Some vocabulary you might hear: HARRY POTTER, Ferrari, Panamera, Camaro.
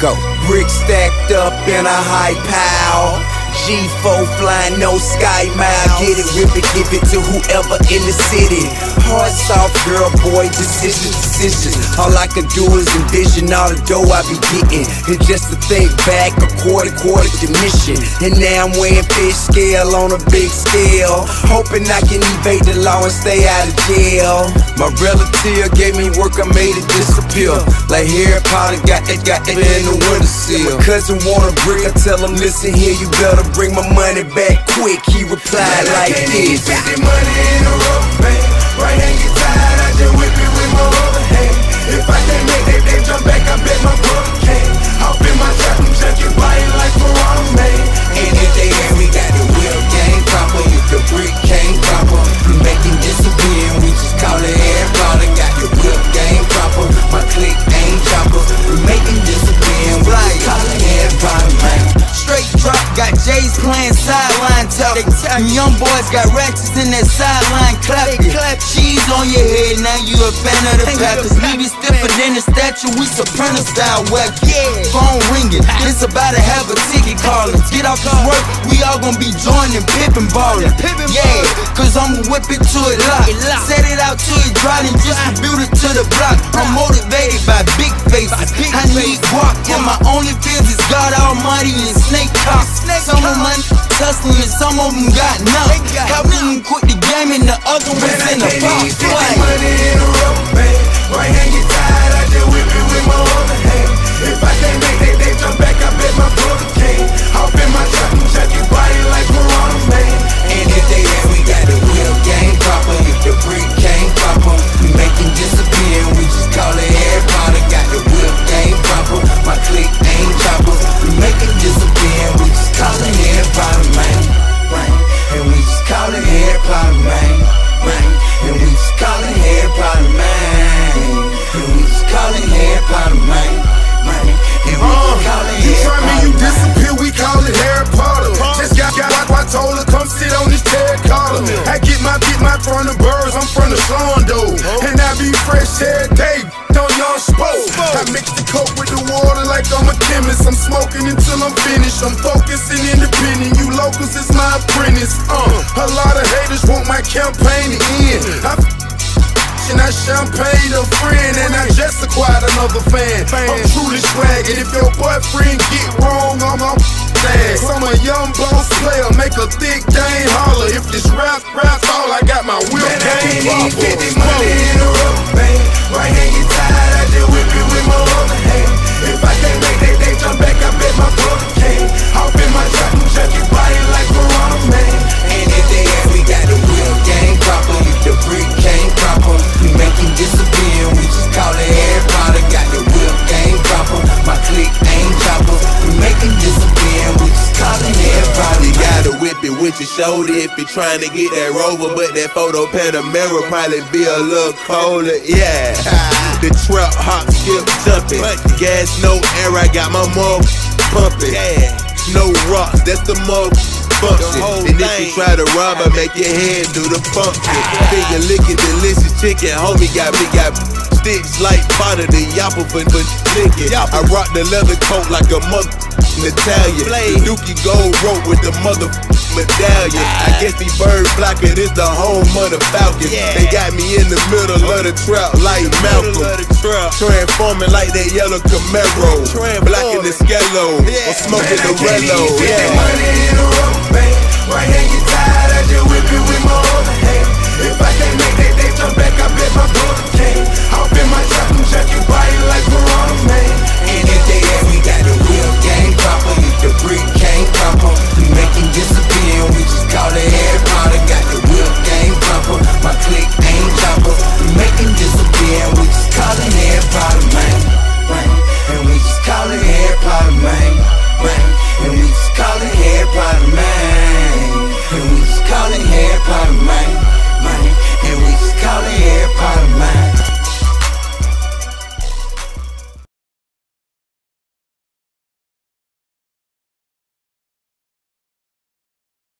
Go. Brick stacked up in a high pile. G4 flying, no sky mile. Get it, rip it, give it to whoever in the city. Hard, soft, girl, boy, decisions. All I can do is envision all the dough I be getting. And just to think back, a quarter commission. And now I'm wearing fish scale on a big scale. Hoping I can evade the law and stay out of jail. My relative gave me work, I made it disappear. Like Harry Potter, got that in the winter seal. My cousin want a brick, I tell him, listen here, you better bring my money back quick. He replied like this: I can't money in a rubber band. Right hand get tired, I just whip it with my other hand. If I can't make that they jump back, I bet my brother can. Hop in my trap and check your body like Ferrari man. And if they hear we got the wheel game proper, if the brick came proper, we make him disappear. We just call it Harry Potter. Got the wheel game proper, my click ain't chopper. We make him disappear. We just call it Harry Potter man. Straight drop, got J's playing sideline tough. And young boys got ratchets in that sideline clap. Cheese on your head, now you a fan of the Packers. We be stiffer than the statue, we Soprano style wack. Yeah. Phone ringing, it's about to have a ticket calling. Get off this work, we all gonna be joining Pippin ballin'. Yeah, cause I'ma whip it to it lock. Set it out to it dry and distribute it to the block. I'm motivated by big faces, I need guac. And my only fears is God Almighty and snake cock. Some of my hustling and some of them got nothing. Help them quit the game and the other one's in the box. Money in a rubber band. Right hand get tired, I just whip it with my other hand. If I can't make that they jump back, I bet my brother can. Hop in my truck and check your body like Piranha man. And if they had, we got the wheel game proper. If the brick came proper, we make him disappear. We just call it Harry Potter. Got the wheel game proper, my click ain't chopper. We make him disappear. We just call it Harry Potter man. And we just call it Harry Potter man. And we just call it Harry Potter man. And we just call it Harry Potter man. And we just call it Harry Potter man. You try me, you disappear, we call it Harry Potter. Just got I told her, come sit on this terracotta. I get my from the birds, I'm from the Shondo. And I be fresh every day, on y'all spoke. I mix the coke with the water like I'm a chemist. I'm smoking until I'm finished. I'm focused and independent. You locals is my apprentice. A lot of haters want my campaign to end. And I champagne a friend, and I just acquired another fan. I'm truly swaggin'. If your boyfriend get wrong, I'm on ass. I'm a young boss player, make a thick game holler. If this rap all I got my wheel game. I can't even 50 money in a rubber band. Right hand get tired, I just whip it with my other hand. If I can't make that they jump back, I bet my brother can. Hop in my truck and check your body like Piranha man. And if they ask, we got the wheel game proper. If the brick came proper, we make him disappear. We just call it Harry Potter. Got the wheel game proper, my click ain't chopper. We make him disappear. We just call it Harry Potter. You gotta whip it with your shoulder if you're trying to get that Rover, but that photo Panamera probably be a little colder. Yeah, the trap hop, skip, jumping, gas no air. I got my mug pumping. No rocks, that's the mug. And if you try to rob, I make your head do the function. Finger licking delicious chicken, homie got me got sticks like fodder, the yapper for chicken. I rock the leather coat like a mother Italian. The dookie gold rope with the mother medallion. I guess the bird blocker is the home of the Falcon. They got me in the middle of the trap like Malcolm. Transforming like that yellow Camaro. Blocking the Skello or smoking the Rello. Yeah. Right hand get tired, I just whip it with my other hand. If I can't make that they jump back, I bet my brother can. Hop in my truck and check your body like Piranha man. And if they ask, we got the wheel game proper. If the brick came proper, we make him disappear. We just call it Harry Potter. Got the wheel game proper, my click ain't chopper. We make him disappear. We just call it Harry Potter man. And we just call it Harry Potter man. And we just call it Harry Potter man. And we just call it Harry Potter man.